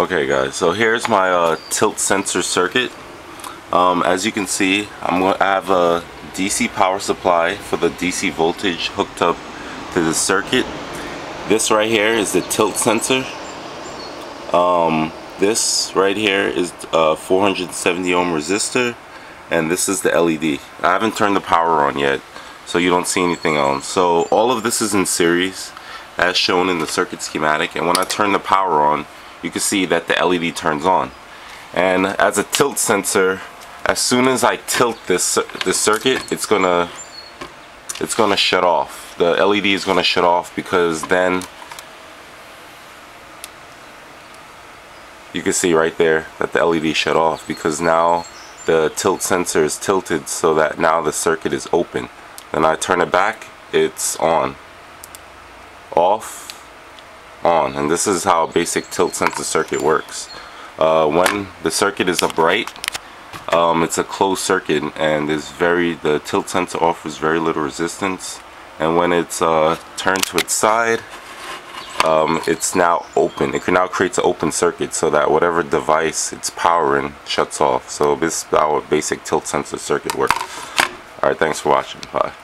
Okay guys, so here's my tilt sensor circuit. As you can see, I have a DC power supply for the DC voltage hooked up to the circuit. This right here is the tilt sensor. This right here is a 470 ohm resistor, and this is the LED. I haven't turned the power on yet, so you don't see anything on. So all of this is in series as shown in the circuit schematic, and when I turn the power on, you can see that the LED turns on. And as a tilt sensor, as soon as I tilt this circuit, it's gonna shut off. The LED is gonna shut off, because then you can see right there that the LED shut off, because now the tilt sensor is tilted so that now the circuit is open. Then I turn it back, it's on, off, on. And this is how a basic tilt sensor circuit works. When the circuit is upright, it's a closed circuit, and the tilt sensor offers very little resistance. And when it's turned to its side, it's now open. It can now create an open circuit so that whatever device it's powering shuts off. So this is how a basic tilt sensor circuit works. Alright, thanks for watching. Bye.